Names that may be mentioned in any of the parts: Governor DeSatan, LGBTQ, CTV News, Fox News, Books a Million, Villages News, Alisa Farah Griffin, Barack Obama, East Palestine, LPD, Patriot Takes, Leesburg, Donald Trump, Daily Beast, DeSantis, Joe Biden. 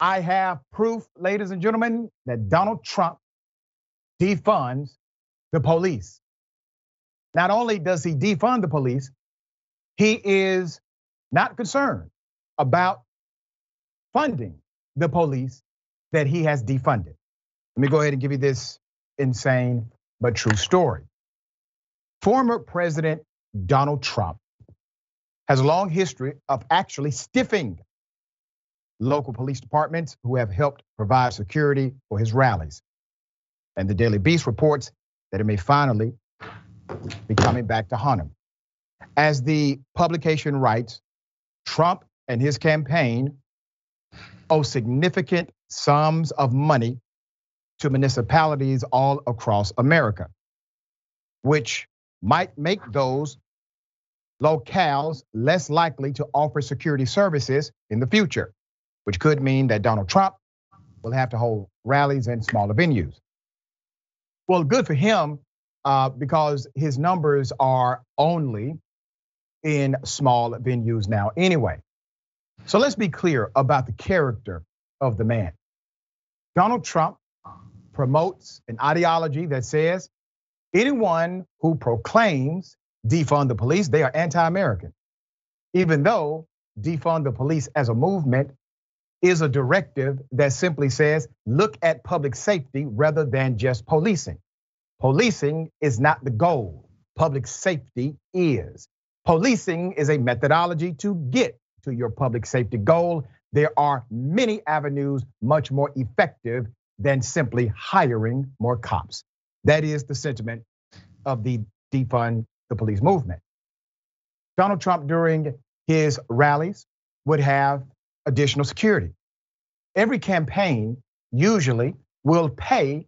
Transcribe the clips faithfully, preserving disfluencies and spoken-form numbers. I have proof, ladies and gentlemen, that Donald Trump defunds the police. Not only does he defund the police, he is not concerned about funding the police that he has defunded. Let me go ahead and give you this insane but true story. Former President Donald Trump has a long history of actually stiffing local police departments who have helped provide security for his rallies. And the Daily Beast reports that it may finally be coming back to haunt him. As the publication writes, Trump and his campaign owe significant sums of money to municipalities all across America, which might make those locales less likely to offer security services in the future, which could mean that Donald Trump will have to hold rallies in smaller venues. Well, good for him, uh, because his numbers are only in small venues now anyway. So let's be clear about the character of the man. Donald Trump promotes an ideology that says anyone who proclaims defund the police, they are anti-American, even though defund the police as a movement is a directive that simply says, look at public safety rather than just policing. Policing is not the goal. Public safety is. Policing is a methodology to get to your public safety goal. There are many avenues much more effective than simply hiring more cops. That is the sentiment of the defund the police movement. Donald Trump during his rallies would have additional security. Every campaign usually will pay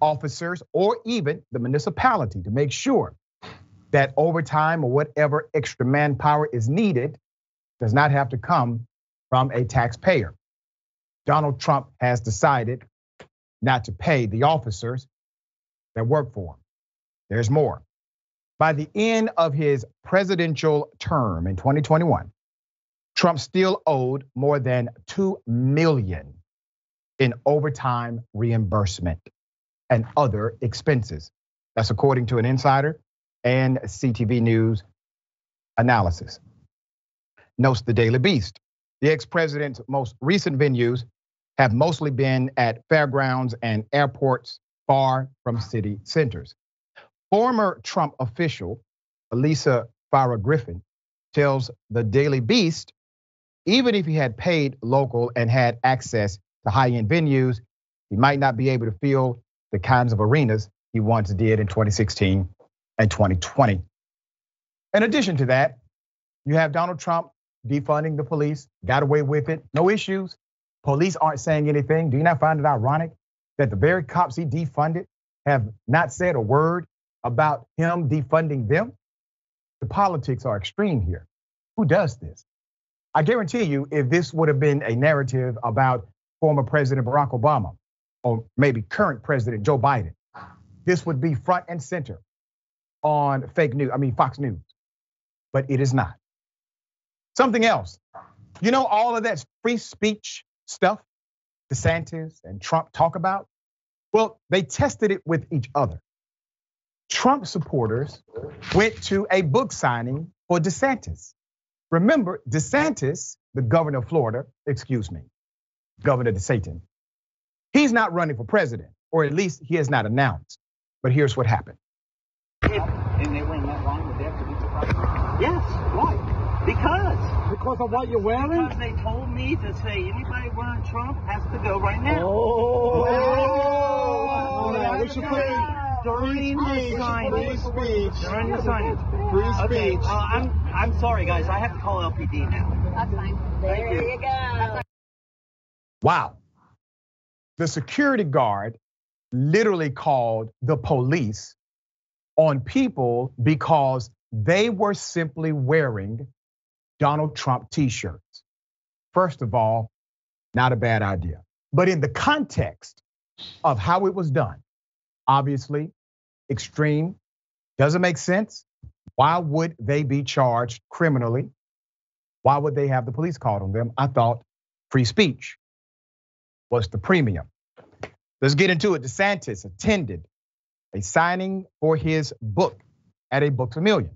officers or even the municipality to make sure that overtime or whatever extra manpower is needed does not have to come from a taxpayer. Donald Trump has decided not to pay the officers that work for him. There's more. By the end of his presidential term in twenty twenty-one, Trump still owed more than two million dollars in overtime reimbursement and other expenses. That's according to an insider and C T V News analysis. Notes the Daily Beast. The ex-president's most recent venues have mostly been at fairgrounds and airports far from city centers. Former Trump official Alisa Farah Griffin tells the Daily Beast, even if he had paid local and had access to high-end venues, he might not be able to fill the kinds of arenas he once did in twenty sixteen and twenty twenty. In addition to that, you have Donald Trump defunding the police, got away with it, no issues. Police aren't saying anything. Do you not find it ironic that the very cops he defunded have not said a word about him defunding them? The politics are extreme here. Who does this? I guarantee you, if this would have been a narrative about former President Barack Obama or maybe current President Joe Biden, this would be front and center on fake news, I mean Fox News, but it is not. Something else, you know, all of that free speech stuff DeSantis and Trump talk about, well, they tested it with each other. Trump supporters went to a book signing for DeSantis. Remember, DeSantis, the governor of Florida, excuse me, Governor DeSatan, he's not running for president, or at least he has not announced. But here's what happened. If, and they went that long, would they have to be surprised? Yes, why? Because. Because of what you're wearing? Because they told me to say anybody wearing Trump has to go right now. Oh, oh, oh, oh we should play. During the signing, free speech. During the signing, free speech. Okay, uh, I'm I'm sorry, guys. I have to call L P D now. That's fine. There you. you go. Wow, the security guard literally called the police on people because they were simply wearing Donald Trump T-shirts. First of all, not a bad idea, but in the context of how it was done. Obviously, extreme, doesn't make sense. Why would they be charged criminally? Why would they have the police called on them? I thought free speech. was the premium. Let's get into it. DeSantis attended a signing for his book at a Books a Million.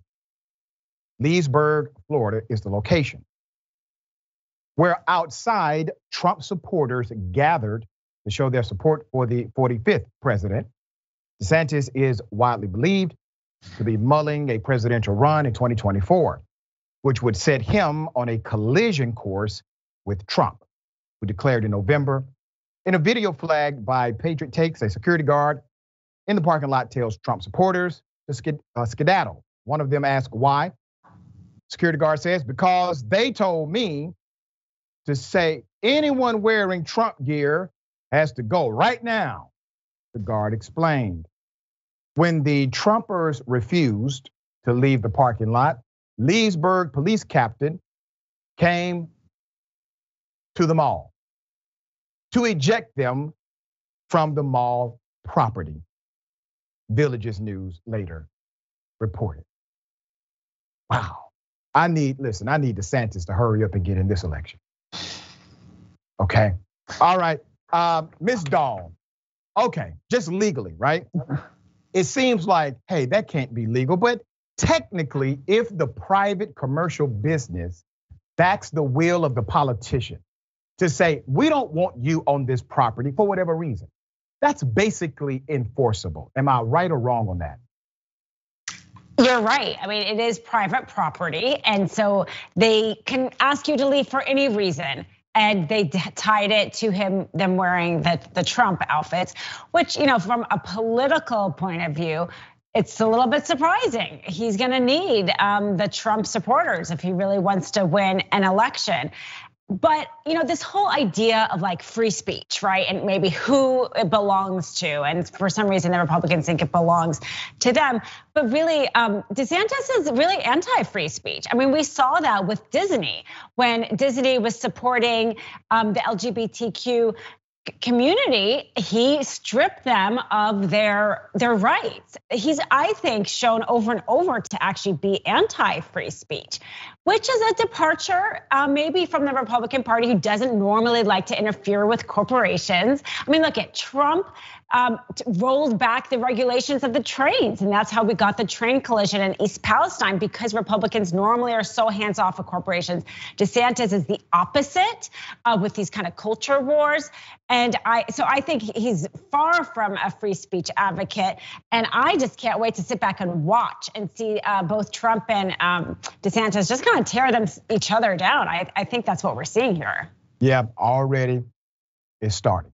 Leesburg, Florida is the location, where outside Trump supporters gathered to show their support for the forty-fifth president. DeSantis is widely believed to be mulling a presidential run in twenty twenty-four, which would set him on a collision course with Trump, who declared in November, in a video flagged by Patriot Takes, a security guard in the parking lot tells Trump supporters to skid, uh, skedaddle. One of them asked why. Security guard says, because they told me to say anyone wearing Trump gear has to go right now, the guard explained. When the Trumpers refused to leave the parking lot, Leesburg police captain came to the mall to eject them from the mall property, Villages News later reported. Wow, I need, listen, I need DeSantis to hurry up and get in this election. Okay, all right, um, Miz Dawn, okay, just legally, right? It seems like, hey, that can't be legal, but technically, if the private commercial business backs the will of the politician to say, we don't want you on this property for whatever reason, that's basically enforceable. Am I right or wrong on that? You're right. I mean, it is private property, and so they can ask you to leave for any reason. And they tied it to him, them wearing the, the Trump outfits, which, you know, from a political point of view, it's a little bit surprising. He's gonna need um, the Trump supporters if he really wants to win an election. But, you know, this whole idea of like free speech, right? And maybe who it belongs to. And for some reason, the Republicans think it belongs to them. But really, um, DeSantis is really anti-free speech. I mean, we saw that with Disney when Disney was supporting um, the L G B T Q community. He stripped them of their their rights. He's, I think, shown over and over to actually be anti-free speech, which is a departure uh, maybe from the Republican Party, who doesn't normally like to interfere with corporations. I mean, look at Trump um, rolled back the regulations of the trains, and that's how we got the train collision in East Palestine, because Republicans normally are so hands-off of corporations. DeSantis is the opposite uh, with these kind of culture wars. And I, so I think he's far from a free speech advocate, and I just can't wait to sit back and watch and see uh, both Trump and um, DeSantis just kind of tear them each other down. I, I think that's what we're seeing here. Yeah, already it's starting.